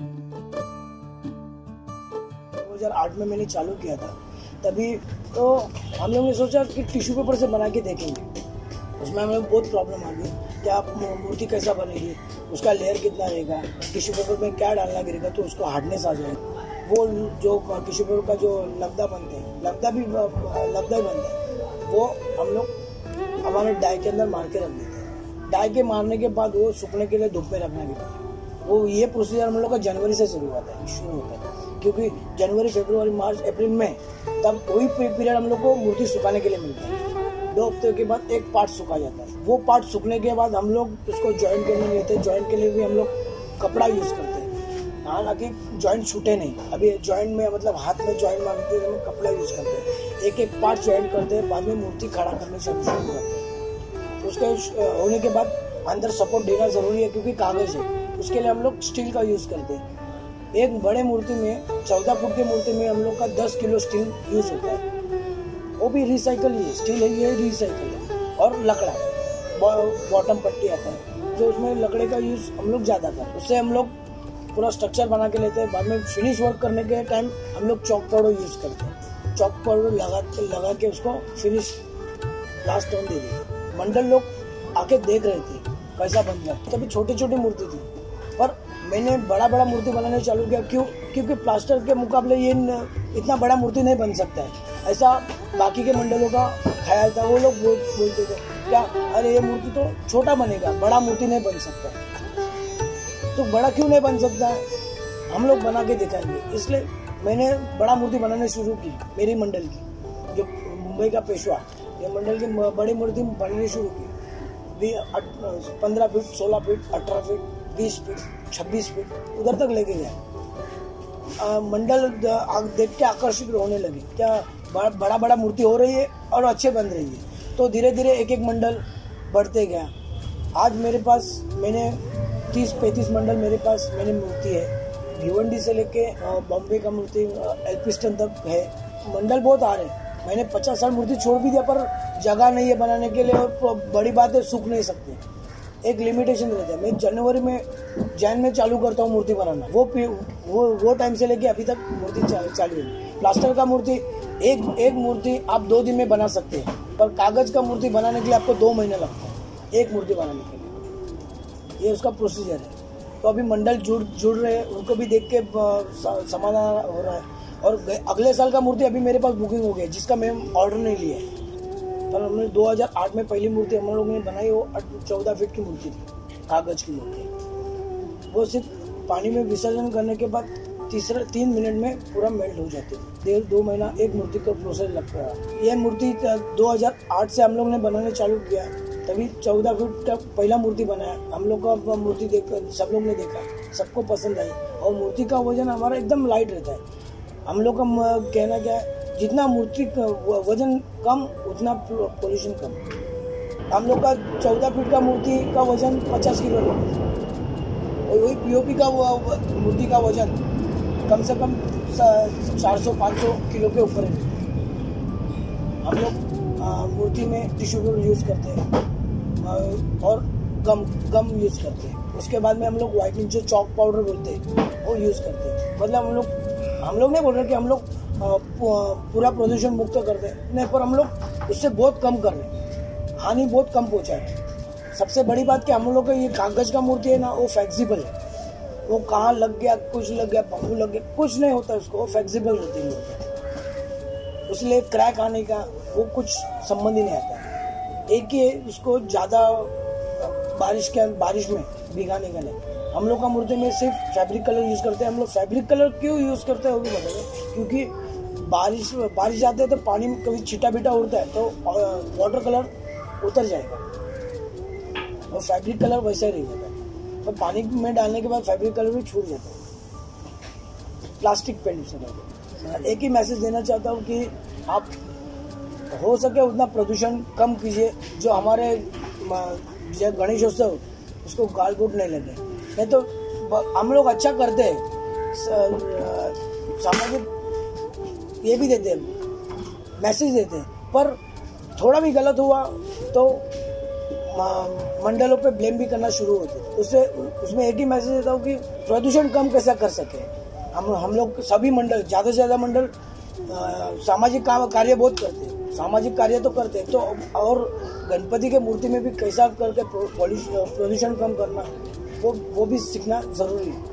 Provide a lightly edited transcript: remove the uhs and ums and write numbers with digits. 2008 में मैंने चालू किया था, तभी तो हम लोगों ने सोचा कि टिश्यू पेपर से बना के देखेंगे। उसमें हमें बहुत प्रॉब्लम आ गई कि आप मूर्ति कैसा बनेगी, उसका लेयर कितना रहेगा, टिश्यू पेपर में क्या डालना गिरेगा तो उसको हार्डनेस आ जाएगा। वो जो टिश्यू पेपर का जो लगदा बनते हैं, लगदा ही बनता है, वो हम लोग हमारे डाई के अंदर मार के रख देते हैं। डाई के मारने के बाद वो सूखने के लिए धूप में रखना गिरता है। वो ये प्रोसीजर हम लोग का जनवरी से शुरू होता है क्योंकि जनवरी, फरवरी, मार्च, अप्रैल, मई, तब वही पीरियड हम लोग को मूर्ति सुखाने के लिए मिलता है। 2 हफ्ते के बाद एक पार्ट सूखा जाता है। वो पार्ट सूखने के बाद हम लोग उसको जॉइंट करने लेते हैं। जॉइंट के लिए भी हम लोग कपड़ा यूज़ करते हैं, हालांकि जॉइंट छूटे नहीं। अभी जॉइंट में मतलब हाथ में जॉइंट मारते हैं, हम लोग कपड़ा यूज़ करते हैं, एक एक पार्ट जॉइंट करते हैं, बाद में मूर्ति खड़ा करने शुरू करते हैं। उसके होने के बाद अंदर सपोर्ट देना ज़रूरी है क्योंकि कागज़ है, उसके लिए हम लोग स्टील का यूज़ करते हैं। एक बड़े मूर्ति में 14 फुट की मूर्ति में हम लोग का 10 किलो स्टील यूज़ होता है, वो भी रिसाइकल ही है। स्टील है ये रिसाइकल है, और लकड़ा बॉटम पट्टी आता है जो उसमें लकड़े का यूज़ हम लोग ज़्यादा करते हैं। उससे हम लोग पूरा स्ट्रक्चर बना के लेते हैं। बाद में फिनिश वर्क करने के टाइम हम लोग चॉक पाउडर यूज़ करते हैं। चॉक पाउडर लगा के उसको फिनिश लास्ट टोन दे देते। मंडल लोग आके देख रहे थे कैसा बन गया। तभी छोटी छोटी मूर्ति थी, पर मैंने बड़ा मूर्ति बनाने चालू किया। क्यों? क्योंकि प्लास्टर के मुकाबले ये इतना बड़ा मूर्ति नहीं बन सकता है, ऐसा बाकी के मंडलों का ख्याल था। वो लोग बोलते थे क्या, अरे ये मूर्ति तो छोटा बनेगा, बड़ा मूर्ति नहीं बन सकता है। तो बड़ा क्यों नहीं बन सकता है, हम लोग बना के दिखाएंगे। इसलिए मैंने बड़ा मूर्ति बनाने शुरू की। मेरी मंडल की जो मुंबई का पेशवा, ये मंडल की बड़ी मूर्ति बनाने शुरू की। 15 feet, 16 feet, 18 feet, 20 feet, 26 feet उधर तक लेके गया। मंडल देख के आकर्षित होने लगे, क्या बड़ा मूर्ति हो रही है और अच्छे बन रही है। तो धीरे धीरे एक एक मंडल बढ़ते गया। आज मेरे पास मैंने 30-35 मंडल मेरे पास मैंने मूर्ति है। भिवंडी से लेके बॉम्बे का मूर्ति एल्पिस्टन तक है। मंडल बहुत आ रहे हैं। मैंने 50-60 मूर्ति छोड़ भी दिया, पर जगह नहीं है बनाने के लिए, और बड़ी बात है सूख नहीं सकते, एक लिमिटेशन रहता है। मैं जैन में चालू करता हूँ मूर्ति बनाना। वो टाइम से लेके अभी तक मूर्ति चालू है। प्लास्टर का मूर्ति एक मूर्ति आप 2 दिन में बना सकते हैं, पर कागज़ का मूर्ति बनाने के लिए आपको 2 महीने लगता है एक मूर्ति बनाने के लिए। ये उसका प्रोसीजर है। तो अभी मंडल जुड़ रहे हैं, उनको भी देख के समाधान हो रहा है। और अगले साल का मूर्ति अभी मेरे पास बुकिंग हो गया, जिसका मैं ऑर्डर नहीं लिया है। पर हमने 2008 में पहली मूर्ति हम लोगों ने बनाई, वो 14 फीट की मूर्ति थी, कागज़ की मूर्ति। वो सिर्फ पानी में विसर्जन करने के बाद 3 मिनट में पूरा मेल्ट हो जाती है। 2 महीना एक मूर्ति का प्रोसेस लगता है। ये मूर्ति 2008 से हम लोग ने बनाने चालू किया, तभी 14 फीट का पहला मूर्ति बनाया। हम लोग का मूर्ति देखकर सब लोग ने देखा, सबको पसंद आई। और मूर्ति का वजन हमारा एकदम लाइट रहता है। हम लोग का कहना क्या है, जितना मूर्ति वजन कम उतना पोल्यूशन कम। हम लोग का 14 फीट का मूर्ति का वजन 50 किलो है, और वही पीओपी का मूर्ति का वजन कम से कम 400-500 किलो के ऊपर है। हम लोग मूर्ति में टिश्यू पेपर यूज़ करते हैं और गम यूज़ करते हैं। उसके बाद में हम लोग वाइटनिंग जो चॉक पाउडर बोलते हैं वो यूज़ करते हैं। मतलब हम लोग नहीं बोल रहे कि हम लोग पूरा प्रदूषण मुक्त कर दें, नहीं, पर हम लोग उससे बहुत कम कर रहे हैं, हानि बहुत कम पहुँचा रहे हैं। सबसे बड़ी बात कि हम लोग का ये कागज़ का मूर्ति है ना, वो फ्लेक्सिबल है। वो कहाँ लग गया, कुछ लग गया, पंखू लग गया, कुछ नहीं होता उसको, वो फ्लेक्सिबल रहती है। उसलिए क्रैक आने का वो कुछ संबंध ही नहीं आता। एक ही उसको ज़्यादा बारिश में भिगाने का नहीं। हम लोग का मूर्ति में सिर्फ फैब्रिक कलर यूज़ करते हैं। हम लोग फैब्रिक कलर क्यों यूज़ करते हैं वो भी बताएंगे, क्योंकि बारिश आती है तो पानी में कभी छिटा बिटा उड़ता है तो वाटर कलर उतर जाएगा और फैब्रिक कलर वैसा ही रह जाता है। तो पानी में डालने के बाद फैब्रिक कलर भी छूट जाता है। प्लास्टिक पेंट से डालते। एक ही मैसेज देना चाहता हूँ कि आप हो सके उतना प्रदूषण कम कीजिए। जो हमारे गणेशोत्सव उसको गालगोट नहीं लगे, नहीं तो हम लोग अच्छा करते हैं, सामाजिक ये भी देते हैं, मैसेज देते हैं, पर थोड़ा भी गलत हुआ तो मंडलों पे ब्लेम भी करना शुरू होते थे। उससे उसमें एक ही मैसेज देता हूँ कि प्रदूषण कम कैसा कर सके। हम लोग सभी मंडल, ज़्यादा से ज़्यादा मंडल सामाजिक कार्य बहुत करते हैं, सामाजिक कार्य तो करते हैं, तो और गणपति के मूर्ति में भी कैसा करके प्रदूषण कम करना वो भी सीखना ज़रूरी है।